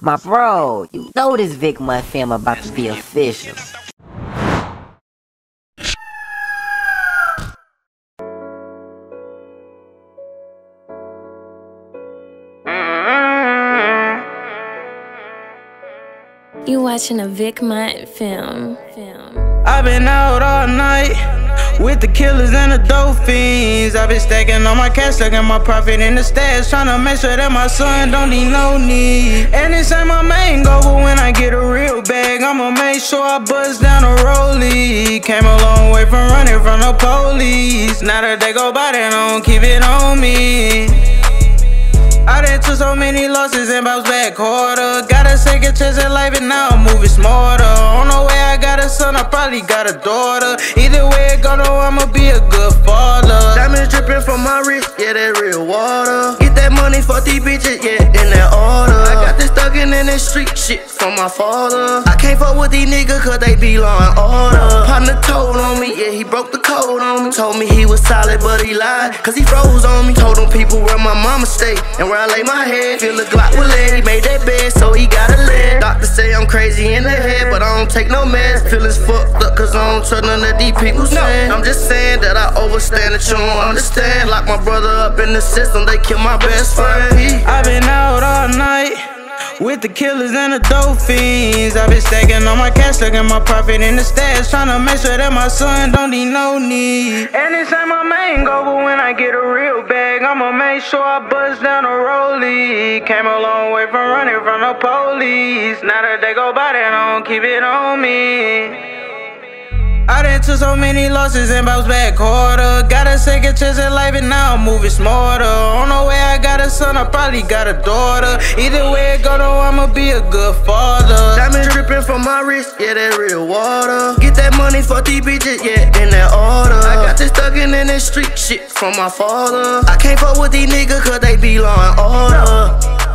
My bro, you know this VickMontfilms about to be official. You watching a VickMontfilms. I've been out all night with the killers and the dope fiends. I've been stacking all my cash, stacking my profit in the stash, trying to make sure that my son don't need no need. And this ain't my main goal, but when I get a real bag, I'ma make sure I bust down a rollie. Came a long way from running from the police. Now that they go by, they don't keep it on me. I done took so many losses and bounced back harder. Got a second chance at life and now I'm moving smarter. On the way I got a son, I probably got a daughter. Either way it go, though, I'ma be a good father. Diamonds dripping from my wrist, yeah, that real water. Get that money for these bitches, yeah, in that order. I got this thuggin' in the street shit from my father. I can't fuck with these niggas cause they be law and order. Partner told on me, yeah, he broke the code on me. Told me he was solid, but he lied, cause he froze on me. Told them people where my mama stay and where I lay my head. Feel a Glock with lead, he made that bed, so he got a lead. Doctor say I'm crazy in the head, but I don't take no meds. Feelings fucked up cause I don't trust none of these people saying. I'm just saying that I overstand that you don't understand. Lock my brother up in the system, they kill my best friend. I've been out all night with the killers and the dope fiends. I've been stacking all my cash, stacking my profit in the stash, trying to make sure that my son don't need no need. And this ain't my main goal, but when I get a real bag, I'ma make sure I bust down a rollie. Came a long way from running from the police. Now that they go by, they don't keep it on me. I done took so many losses and bounced back harder. Got a second chance at life and now I'm moving smarter. On the way I got a son, I probably got a daughter. Either way it go, though, I'ma be a good father. Diamonds dripping from my wrist, yeah, that real water. Get that money for these bitches, yeah, in that order. I got this thuggin' in this street shit from my father. I can't fuck with these niggas cause they be law and order.